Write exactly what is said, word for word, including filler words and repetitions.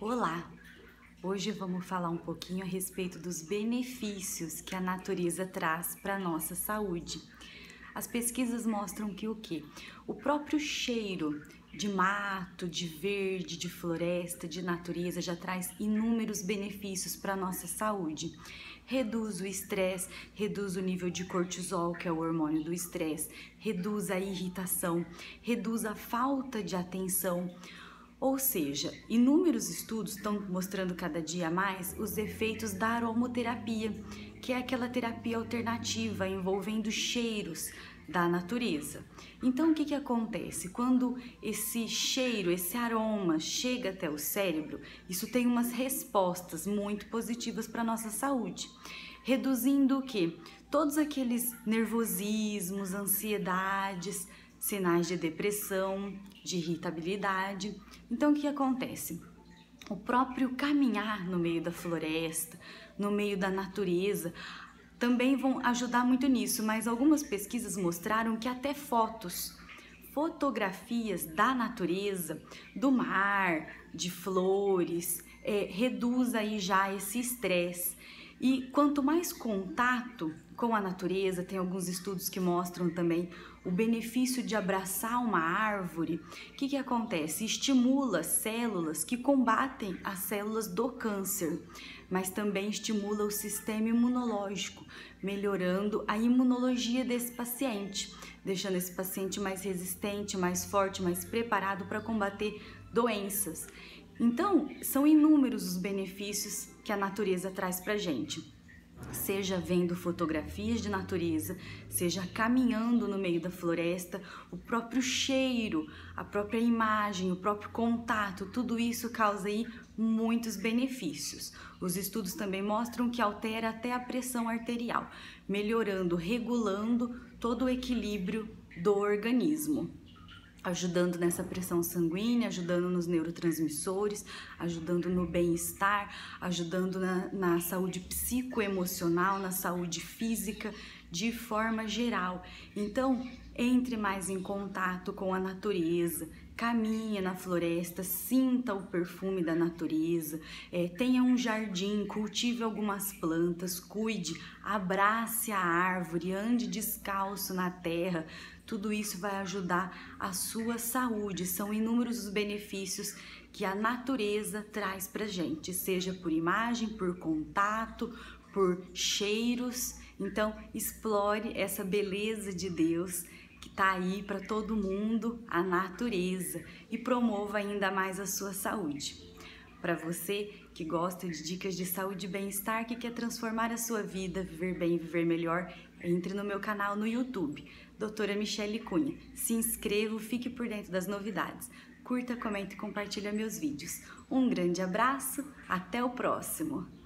Olá! Hoje vamos falar um pouquinho a respeito dos benefícios que a natureza traz para a nossa saúde. As pesquisas mostram que o quê? O próprio cheiro de mato, de verde, de floresta, de natureza já traz inúmeros benefícios para a nossa saúde. Reduz o estresse, reduz o nível de cortisol, que é o hormônio do estresse, reduz a irritação, reduz a falta de atenção. Ou seja, inúmeros estudos estão mostrando cada dia mais os efeitos da aromoterapia, que é aquela terapia alternativa envolvendo cheiros da natureza. Então, o que que acontece? Quando esse cheiro, esse aroma chega até o cérebro, isso tem umas respostas muito positivas para a nossa saúde, reduzindo o quê? Todos aqueles nervosismos, ansiedades, sinais de depressão, de irritabilidade. Então, o que acontece? O próprio caminhar no meio da floresta, no meio da natureza, também vão ajudar muito nisso, mas algumas pesquisas mostraram que até fotos, fotografias da natureza, do mar, de flores, é, reduz aí já esse estresse. E quanto mais contato com a natureza, tem alguns estudos que mostram também o benefício de abraçar uma árvore. O que que acontece? Estimula células que combatem as células do câncer, mas também estimula o sistema imunológico, melhorando a imunologia desse paciente, deixando esse paciente mais resistente, mais forte, mais preparado para combater doenças. Então, são inúmeros os benefícios que a natureza traz para a gente, seja vendo fotografias de natureza, seja caminhando no meio da floresta, o próprio cheiro, a própria imagem, o próprio contato, tudo isso causa aí muitos benefícios. Os estudos também mostram que altera até a pressão arterial, melhorando, regulando todo o equilíbrio do organismo, ajudando nessa pressão sanguínea, ajudando nos neurotransmissores, ajudando no bem-estar, ajudando na, na saúde psicoemocional, na saúde física, de forma geral. Então, entre mais em contato com a natureza, caminhe na floresta, sinta o perfume da natureza, é, tenha um jardim, cultive algumas plantas, cuide, abrace a árvore, ande descalço na terra. Tudo isso vai ajudar a sua saúde. São inúmeros os benefícios que a natureza traz pra gente, seja por imagem, por contato, por cheiros. Então, explore essa beleza de Deus que tá aí para todo mundo, a natureza, e promova ainda mais a sua saúde. Para você que gosta de dicas de saúde e bem-estar, que quer transformar a sua vida, viver bem e viver melhor, entre no meu canal no YouTube, Doutora Michele Cunha. Se inscreva, fique por dentro das novidades. Curta, comente e compartilha meus vídeos. Um grande abraço, até o próximo!